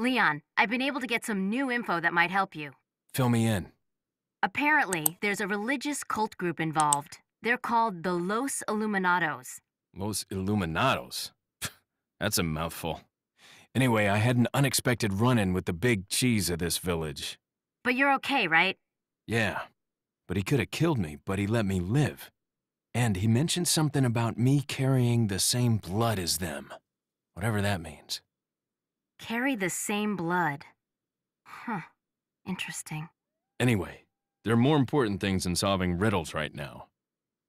Leon, I've been able to get some new info that might help you. Fill me in. Apparently, there's a religious cult group involved. They're called the Los Illuminados. Los Illuminados? That's a mouthful. Anyway, I had an unexpected run-in with the big cheese of this village. But you're okay, right? Yeah. But he could have killed me, but he let me live. And he mentioned something about me carrying the same blood as them. Whatever that means. Carry the same blood. Huh. Interesting. Anyway, there are more important things than solving riddles right now.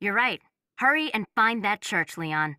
You're right. Hurry and find that church, Leon.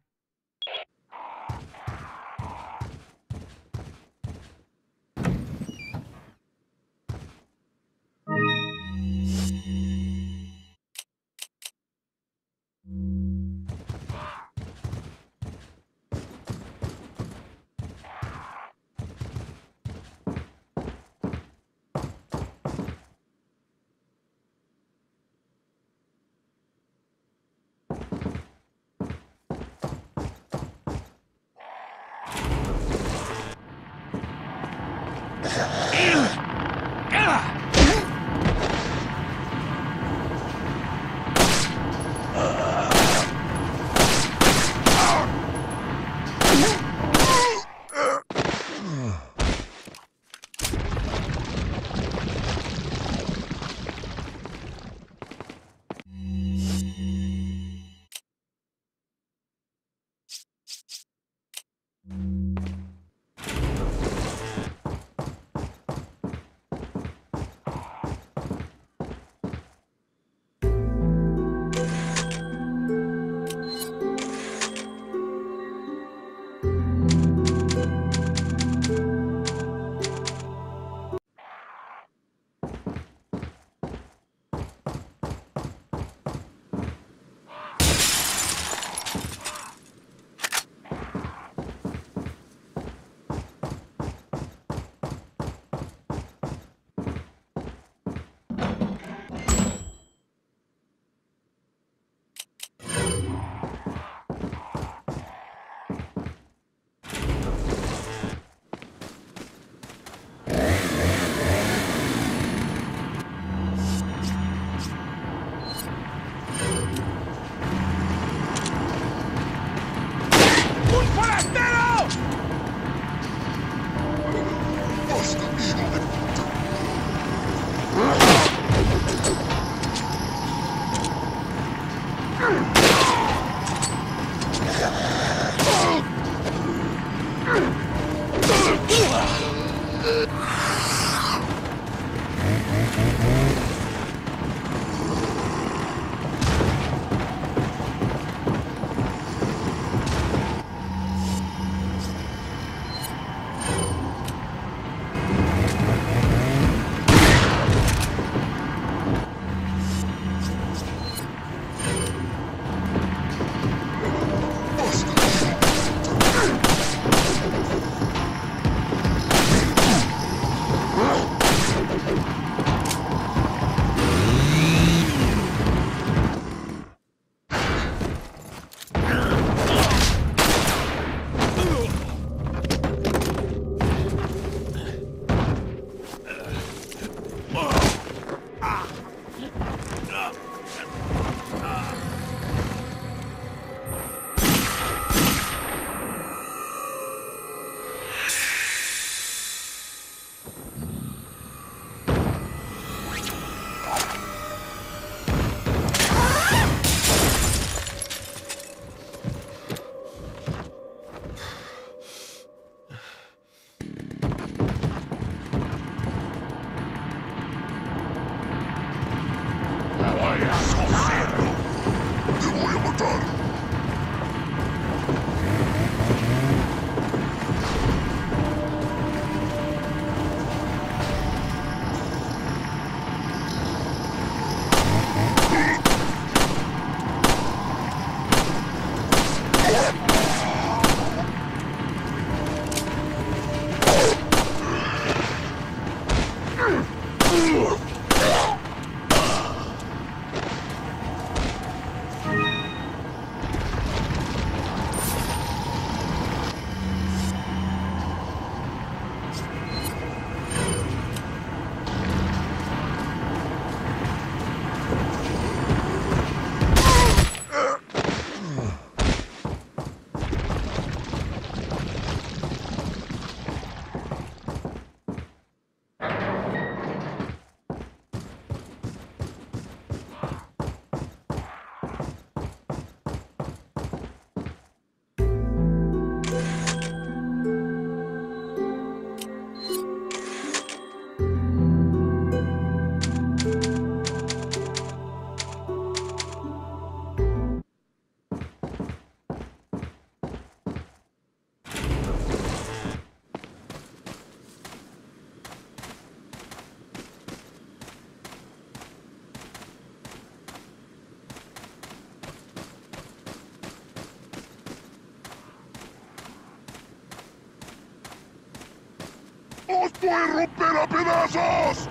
puede romper a pedazos!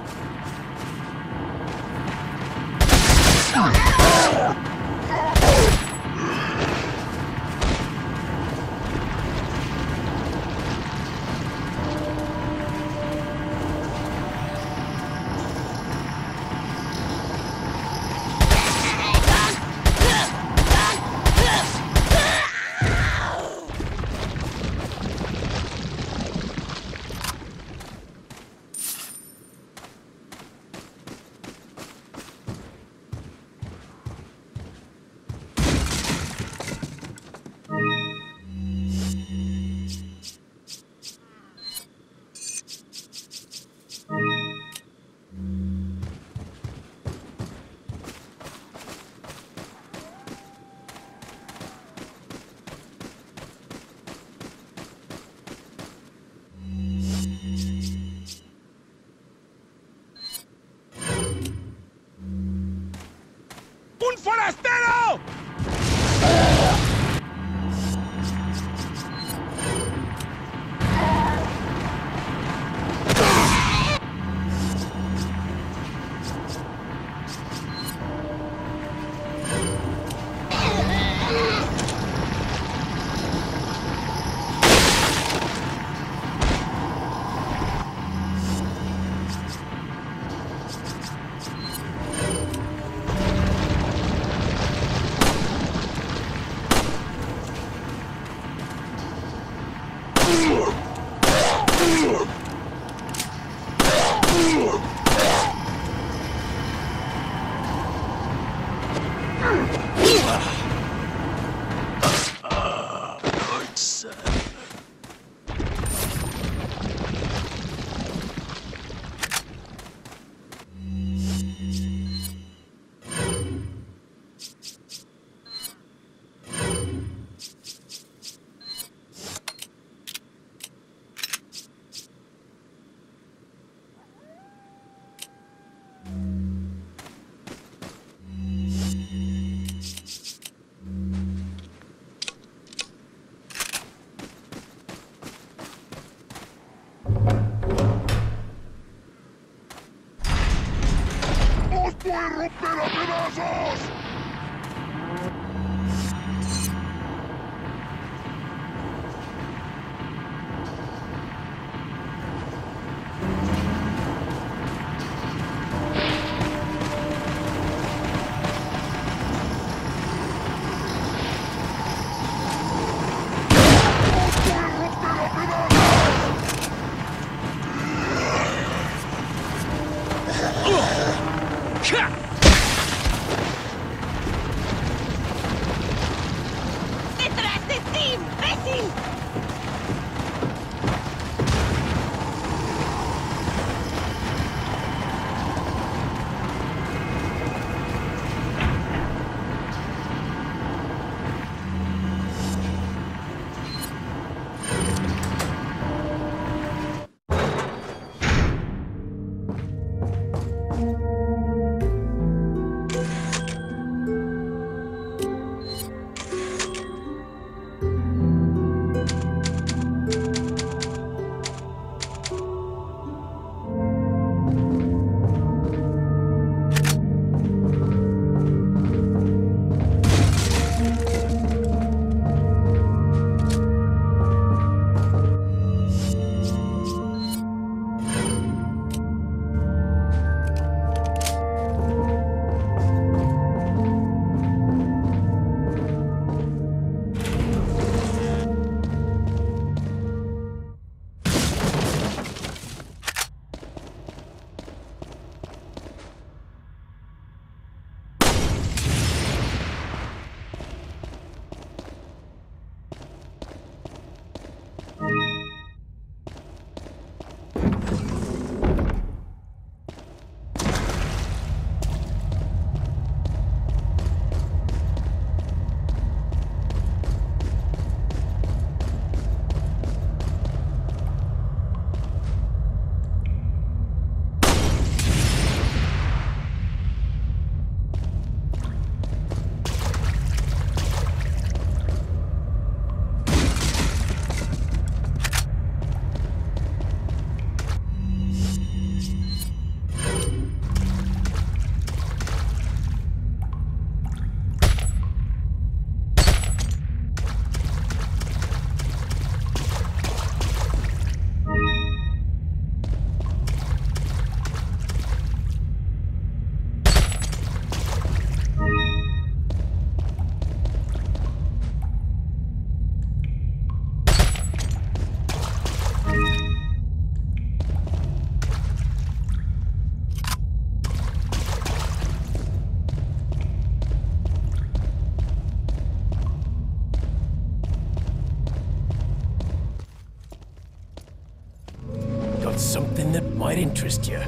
something that might interest you.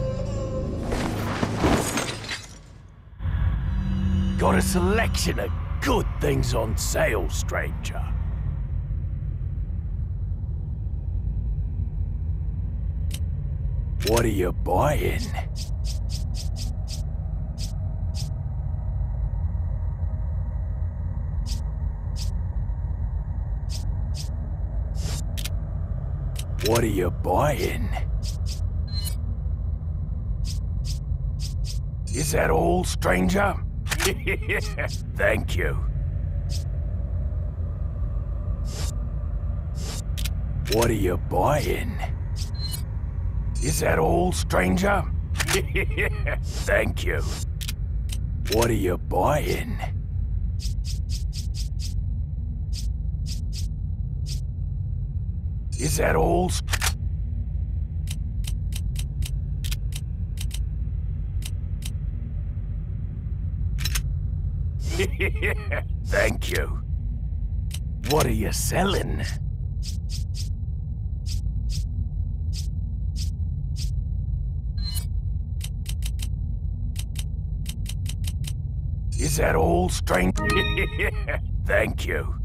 Got a selection of good things on sale, stranger. What are you buying? What are you buying? Is that all, stranger? Thank you. What are you buying? Is that all, stranger? Thank you. What are you buying? Is that all? Thank you. What are you selling? Is that all, stranger? Thank you. Thank you.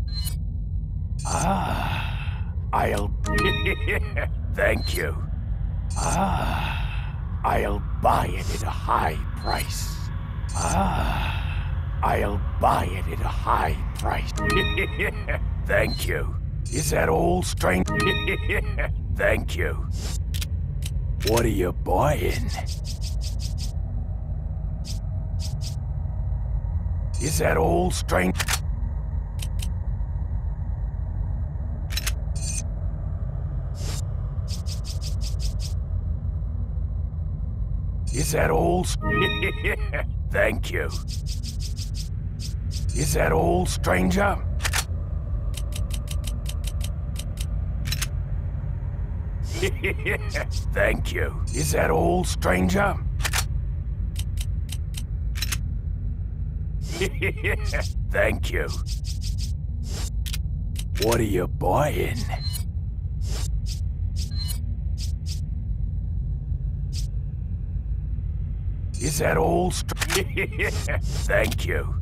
I'll buy it at a high price. I'll buy it at a high price. Thank you. Is that all, stranger? Thank you. What are you buying? Is that all, stranger? Is that all? Thank you. Is that all, stranger? Thank you. Is that all, stranger? Thank you. What are you buying? Is that all? Thank you.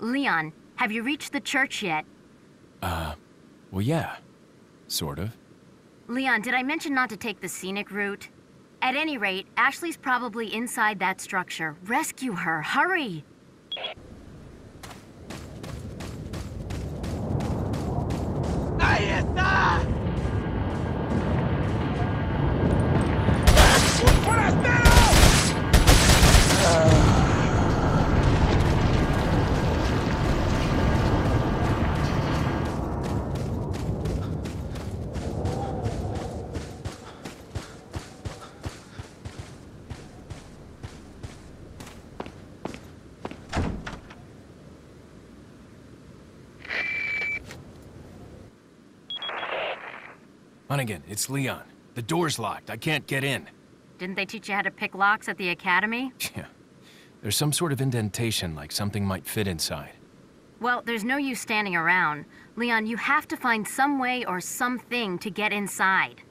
Leon, have you reached the church yet? Well, yeah. Sort of. Leon, did I mention not to take the scenic route? At any rate, Ashley's probably inside that structure. Rescue her, hurry! ¡Ahí está! ¡Forastero! Hunnigan, it's Leon. The door's locked. I can't get in. Didn't they teach you how to pick locks at the academy? Yeah. There's some sort of indentation, like something might fit inside. Well, there's no use standing around. Leon, you have to find some way or something to get inside.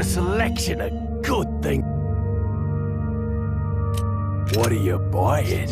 A selection of good things. What are you buying?